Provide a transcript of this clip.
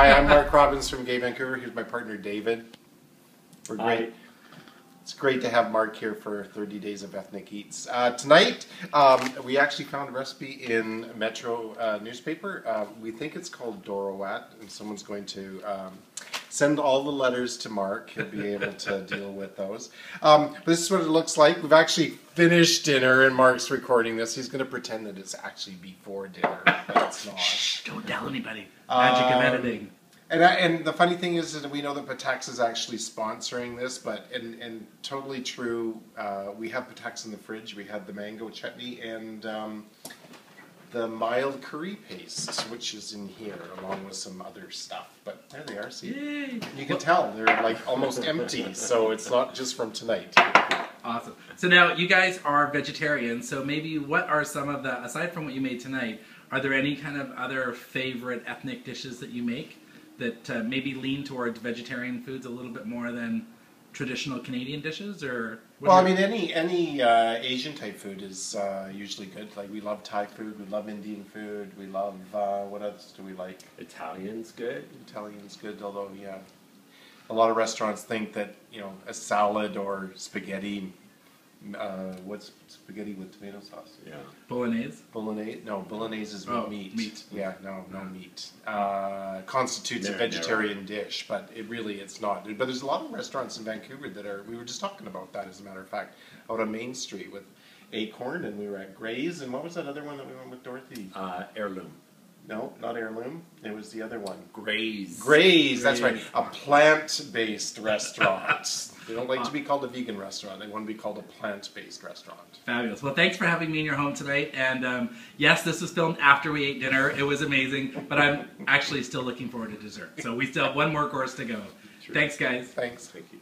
Hi, I'm Mark Robbins from Gay Vancouver. Here's my partner, David. We're great. It's great to have Mark here for 30 Days of Ethnic Eats. Tonight, we actually found a recipe in Metro newspaper. We think it's called Dorowat, and someone's going to send all the letters to Mark. He'll be able to deal with those. This is what it looks like. We've actually finished dinner, and Mark's recording this. He's going to pretend that it's actually before dinner, but it's not. Shh, don't tell anybody. Magic of editing. And the funny thing is that we know that Patak's is actually sponsoring this, but and totally true. We have Patak's in the fridge. We had the mango chutney and the mild curry paste, which is in here, along with some other stuff. But there they are. See, yay. You can tell they're like almost empty, so it's not just from tonight. Awesome. So now you guys are vegetarians. So maybe what are some of the, aside from what you made tonight, are there any kind of other favorite ethnic dishes that you make that maybe lean towards vegetarian foods a little bit more than traditional Canadian dishes? Or well, I mean, any Asian type food is usually good. Like, we love Thai food, we love Indian food, we love, what else do we like? Italian's good. Italian's good, although, yeah, a lot of restaurants think that, you know, a salad or spaghetti, what's spaghetti with tomato sauce? Yeah. Bolognese? Bolognese? No, bolognese is with meat. Meat. Yeah, no meat. Constitutes a vegetarian dish, but it's not. But there's a lot of restaurants in Vancouver that are, we were just talking about that, as a matter of fact, out on Main Street with Acorn, and we were at Graze, and what was that other one that we went with Dorothy? Heirloom. No, not Heirloom. It was the other one. Graze. Graze, that's right. A plant-based restaurant. They don't like to be called a vegan restaurant. They want to be called a plant-based restaurant. Fabulous. Well, thanks for having me in your home tonight. And yes, this was filmed after we ate dinner. It was amazing. But I'm actually still looking forward to dessert. So we still have one more course to go. True. Thanks, guys. Thanks. Thank you.